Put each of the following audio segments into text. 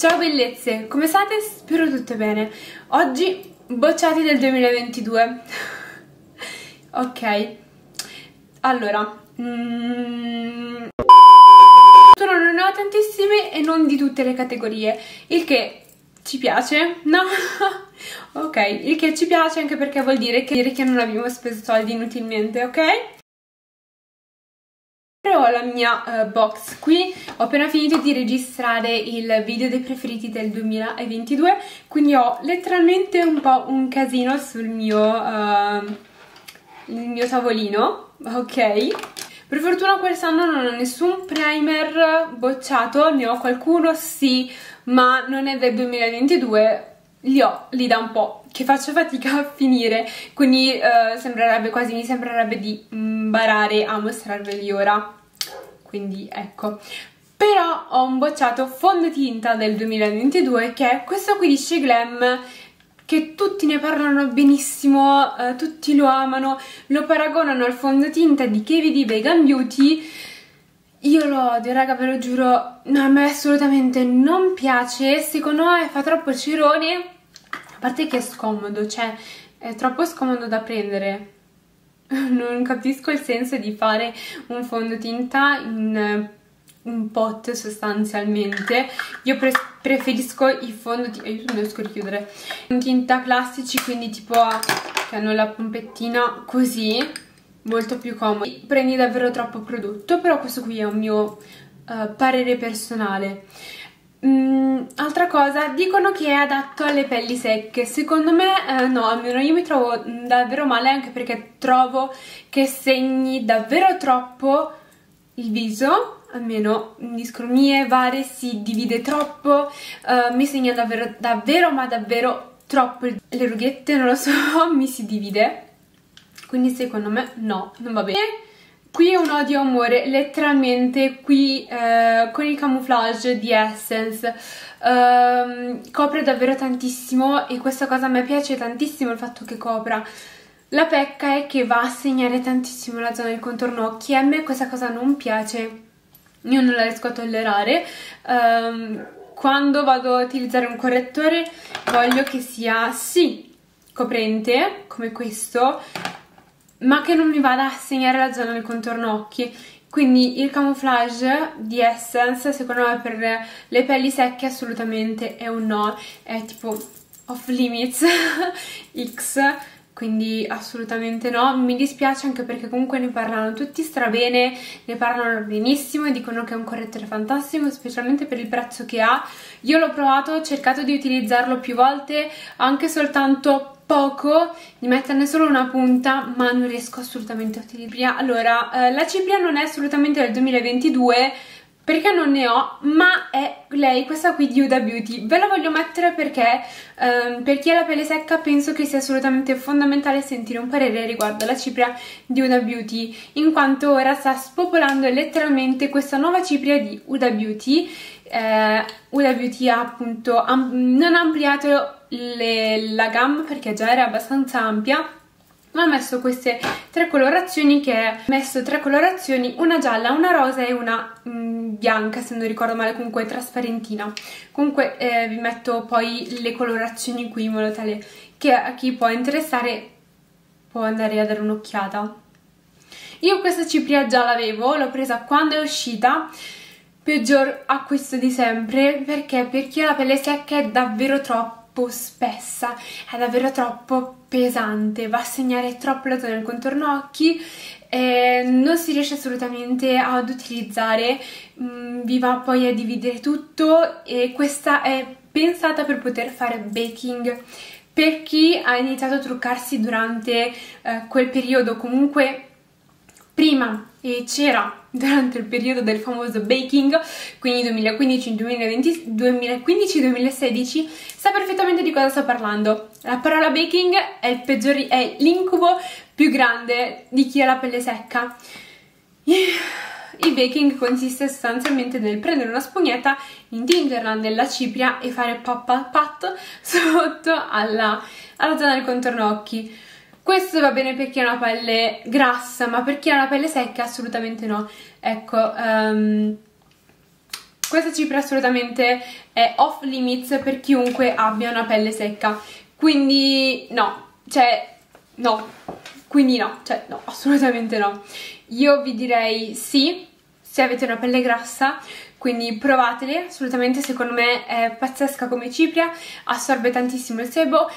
Ciao bellezze, come state? Spero tutto bene. Oggi bocciati del 2022. Ok. Allora, sono non ne ho tantissime e non di tutte le categorie, il che ci piace, no? Ok, il che ci piace anche perché vuol dire che non abbiamo speso soldi inutilmente, ok? Ho la mia box qui, ho appena finito di registrare il video dei preferiti del 2022, quindi ho letteralmente un po' un casino sul mio tavolino, ok? Per fortuna quest'anno non ho nessun primer bocciato, ne ho qualcuno sì, ma non è del 2022, li ho lì da un po' che faccio fatica a finire, quindi mi sembrerebbe di imbarare a mostrarveli ora. Quindi ecco, però ho un bocciato fondotinta del 2022 che è questo qui di Sheglam, che tutti ne parlano benissimo, tutti lo amano, lo paragonano al fondotinta di KVD Vegan Beauty. Io lo odio, raga, ve lo giuro, no, a me assolutamente non piace, secondo me fa troppo cerone, a parte che è scomodo, cioè è troppo scomodo da prendere. Non capisco il senso di fare un fondotinta in un pot sostanzialmente. Io preferisco i fondotinta, aiuto, non riesco a richiudere, fondotinta classici, quindi tipo che hanno la pompettina così, molto più comodi. Prendi davvero troppo prodotto, però questo qui è un mio parere personale. Altra cosa, dicono che è adatto alle pelli secche, secondo me no, almeno io mi trovo davvero male, anche perché trovo che segni davvero troppo il viso, almeno discromie varie, si divide troppo, mi segna davvero troppo le rughette, non lo so, mi si divide, quindi secondo me no, non va bene. Qui è un odio amore, letteralmente, qui con il camouflage di Essence copre davvero tantissimo e questa cosa a me piace tantissimo, il fatto che copra. La pecca è che va a segnare tantissimo la zona del contorno occhi e a me questa cosa non piace, io non la riesco a tollerare. Quando vado a utilizzare un correttore voglio che sia sì coprente come questo, ma che non mi vada a segnare la zona del contorno occhi, quindi il camouflage di Essence secondo me per le pelli secche assolutamente è un no, è tipo off limits X, quindi assolutamente no. Mi dispiace anche perché comunque ne parlano tutti strabene, ne parlano benissimo e dicono che è un correttore fantastico, specialmente per il prezzo che ha. Io l'ho provato, ho cercato di utilizzarlo più volte, anche soltanto poco, di metterne solo una punta, ma non riesco assolutamente a utilizzarla. Allora, la cipria non è assolutamente del 2022 perché non ne ho, ma è lei, questa qui di Huda Beauty. Ve la voglio mettere perché per chi ha la pelle secca penso che sia assolutamente fondamentale sentire un parere riguardo alla cipria di Huda Beauty, in quanto ora sta spopolando letteralmente questa nuova cipria di Huda Beauty. Huda Beauty ha appunto non ha ampliato la gamma perché già era abbastanza ampia, ma ha messo queste tre colorazioni, che è messo tre colorazioni, una gialla, una rosa e una bianca, se non ricordo male, comunque trasparentina. Comunque vi metto poi le colorazioni qui in modo tale che a chi può interessare può andare a dare un'occhiata. Io questa cipria già l'avevo, l'ho presa quando è uscita, peggior acquisto di sempre, perché per chi ha la pelle secca è davvero troppo spessa, è davvero troppo pesante, va a segnare troppo la zona del contorno occhi, non si riesce assolutamente ad utilizzare, vi va poi a dividere tutto e questa è pensata per poter fare baking per chi ha iniziato a truccarsi durante quel periodo, comunque prima e c'era durante il periodo del famoso baking, quindi 2015-2016, sa perfettamente di cosa sto parlando. La parola baking è l'incubo più grande di chi ha la pelle secca. Il baking consiste sostanzialmente nel prendere una spugnetta, intingerla nella cipria e fare pat pat pat sotto alla zona del contorno occhi. Questo va bene per chi ha una pelle grassa, ma per chi ha una pelle secca assolutamente no. Ecco, Questa cifra assolutamente è off limits per chiunque abbia una pelle secca, quindi no, cioè no, quindi no, cioè no, assolutamente no. Io vi direi sì se avete una pelle grassa, quindi provatele, assolutamente, secondo me è pazzesca come cipria, assorbe tantissimo il sebo,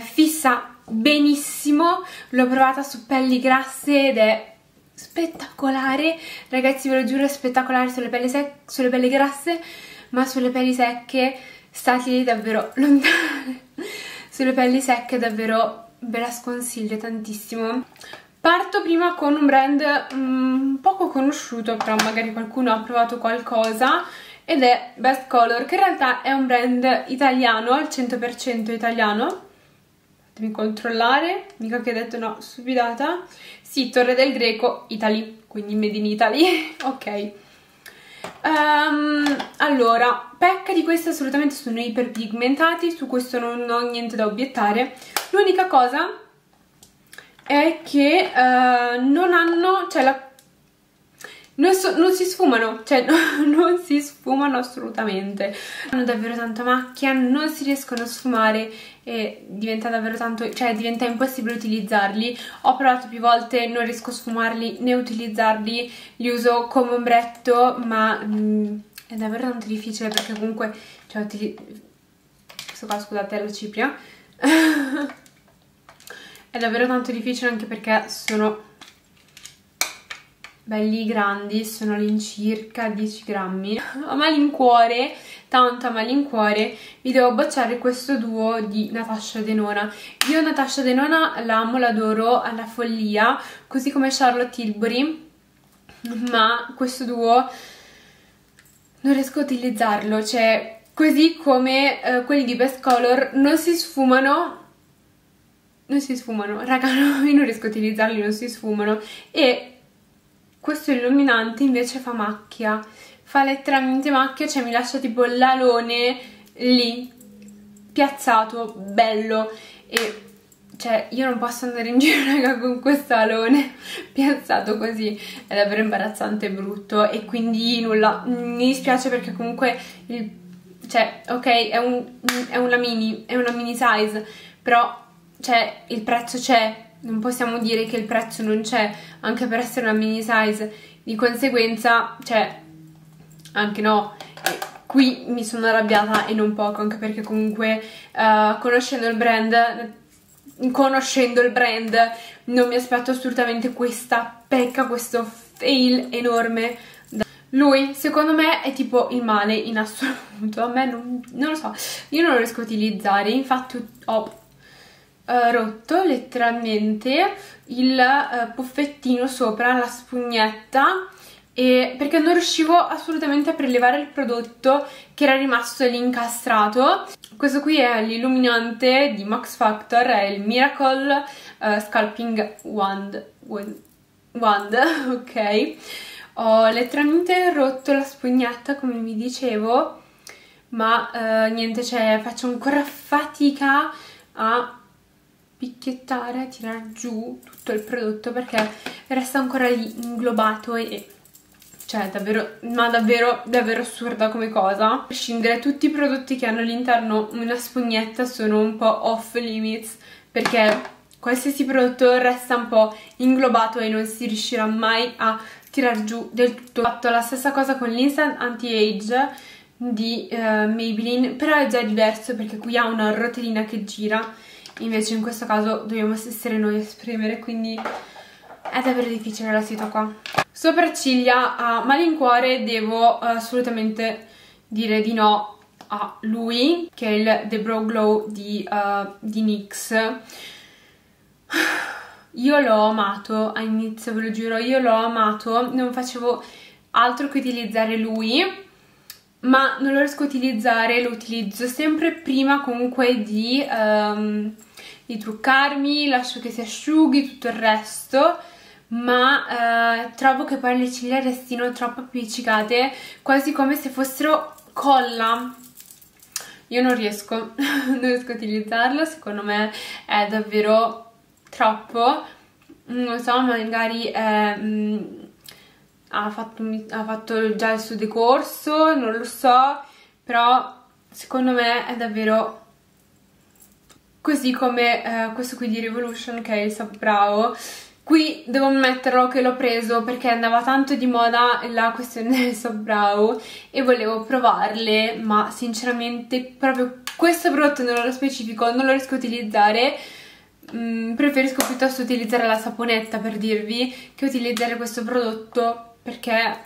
fissa benissimo, l'ho provata su pelli grasse ed è spettacolare, ragazzi, ve lo giuro, è spettacolare sulle pelli grasse, ma sulle pelli secche state davvero lontane. Sulle pelli secche davvero ve la sconsiglio tantissimo. Parto prima con un brand poco conosciuto, però magari qualcuno ha provato qualcosa, ed è Best Color, che in realtà è un brand italiano, al 100% italiano. Fatemi controllare, mica che ho detto no, stupidata. Sì, Torre del Greco, Italy, quindi made in Italy, ok. Allora, pecca di questi assolutamente, sono iperpigmentati, su questo non ho niente da obiettare. L'unica cosa è che non hanno, cioè non si sfumano, cioè non si sfumano assolutamente. Hanno davvero tanta macchia, non si riescono a sfumare e diventa davvero tanto, cioè diventa impossibile utilizzarli. Ho provato più volte, non riesco a sfumarli né utilizzarli, li uso come ombretto, ma è davvero tanto difficile perché comunque, cioè, questo qua, scusate, è la cipria. È davvero tanto difficile anche perché sono belli grandi, sono all'incirca 10 grammi. A malincuore, tanto a malincuore, vi devo bocciare questo duo di Natasha Denona. Io Natasha Denona l'amo, l'adoro alla follia, così come Charlotte Tilbury, ma questo duo non riesco a utilizzarlo, cioè così come quelli di Best Color non si sfumano. Non si sfumano, raga, no, io non riesco a utilizzarli, non si sfumano. E questo illuminante invece fa macchia, fa letteralmente macchia, cioè mi lascia tipo l'alone lì, piazzato, bello, e cioè io non posso andare in giro, raga, con questo alone piazzato così, è davvero imbarazzante e brutto, e quindi nulla, mi dispiace perché comunque, cioè ok, è una mini size, però cioè il prezzo c'è. Non possiamo dire che il prezzo non c'è, anche per essere una mini size, di conseguenza, cioè, anche no, qui mi sono arrabbiata e non poco, anche perché comunque conoscendo il brand non mi aspetto assolutamente questa pecca, questo fail enorme. Lui, secondo me, è tipo il male in assoluto, a me non lo so, io non lo riesco a utilizzare, infatti ho rotto letteralmente il puffettino sopra la spugnetta, e perché non riuscivo assolutamente a prelevare il prodotto che era rimasto lì incastrato. Questo qui è l'illuminante di Max Factor, è il Miracle Sculpting Wand, ok. Ho letteralmente rotto la spugnetta, come vi dicevo, ma niente, cioè faccio ancora fatica a picchiettare, a tirare giù tutto il prodotto perché resta ancora lì inglobato, e cioè davvero, ma davvero davvero assurda come cosa. A prescindere, tutti i prodotti che hanno all'interno una spugnetta sono un po' off limits perché qualsiasi prodotto resta un po' inglobato e non si riuscirà mai a tirar giù del tutto. Ho fatto la stessa cosa con l'Instant Anti-Age di Maybelline, però è già diverso perché qui ha una rotellina che gira, invece in questo caso dobbiamo essere noi a esprimere, quindi è davvero difficile la situazione qua. Sopracciglia, a malincuore devo assolutamente dire di no a lui, che è il The Brow Glow di NYX. Io l'ho amato all'inizio, ve lo giuro, io l'ho amato, non facevo altro che utilizzare lui, ma non lo riesco a utilizzare, lo utilizzo sempre prima comunque di truccarmi, lascio che si asciughi tutto il resto, ma trovo che poi le ciglia restino troppo appiccicate, quasi come se fossero colla. Io non riesco a utilizzarlo, secondo me è davvero troppo, non so, magari ha fatto già il suo decorso, non lo so, però secondo me è davvero così come questo qui di Revolution, che è il Sub Brow. Qui devo ammetterlo che l'ho preso perché andava tanto di moda la questione del Sub Brow e volevo provarle, ma sinceramente proprio questo prodotto nello specifico non lo riesco a utilizzare. Preferisco piuttosto utilizzare la saponetta, per dirvi, che utilizzare questo prodotto, perché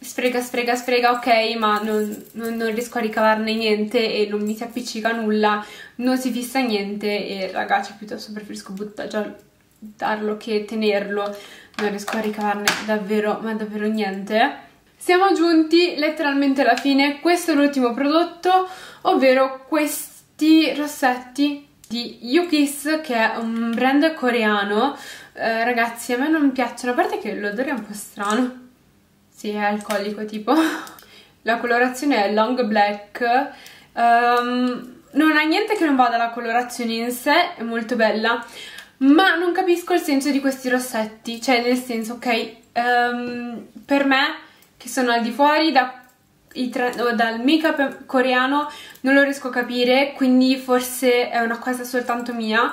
sfrega, ok, ma non riesco a ricavarne niente e non mi si appiccica nulla, non si fissa niente e ragazzi piuttosto preferisco buttarlo che tenerlo, non riesco a ricavarne davvero, ma davvero niente. Siamo giunti letteralmente alla fine, questo è l'ultimo prodotto, ovvero questi rossetti di Yukis, che è un brand coreano. Ragazzi, a me non piacciono, a parte che l'odore è un po' strano. Sì, è alcolico tipo. La colorazione è long black. Non ha niente che non vada, la colorazione in sé è molto bella, ma non capisco il senso di questi rossetti. Cioè, nel senso, ok, per me, che sono al di fuori dal make-up coreano, non lo riesco a capire, quindi forse è una cosa soltanto mia,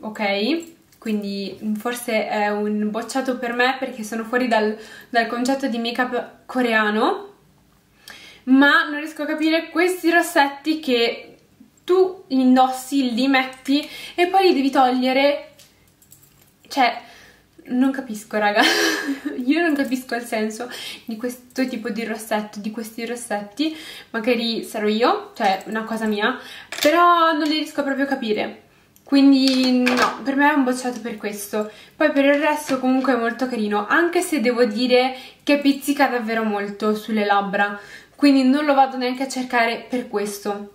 ok? Quindi forse è un bocciato per me perché sono fuori dal concetto di make-up coreano, ma non riesco a capire questi rossetti che tu li indossi, li metti e poi li devi togliere. Cioè, non capisco, raga, io non capisco il senso di questo tipo di rossetto, di questi rossetti, magari sarò io, cioè una cosa mia, però non li riesco proprio a capire. Quindi no, per me è un bocciato per questo. Poi per il resto comunque è molto carino, anche se devo dire che pizzica davvero molto sulle labbra, quindi non lo vado neanche a cercare per questo.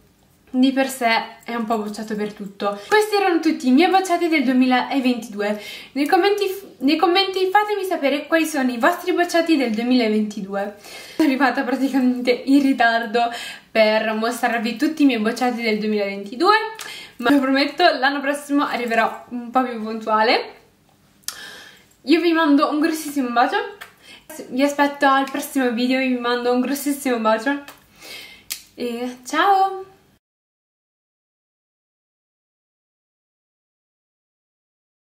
Di per sé è un po' bocciato per tutto. Questi erano tutti i miei bocciati del 2022. Nei commenti fatemi sapere quali sono i vostri bocciati del 2022. Sono arrivata praticamente in ritardo per mostrarvi tutti i miei bocciati del 2022, ma vi prometto l'anno prossimo arriverò un po' più puntuale. Io vi mando un grossissimo bacio, vi aspetto al prossimo video, vi mando un grossissimo bacio e ciao!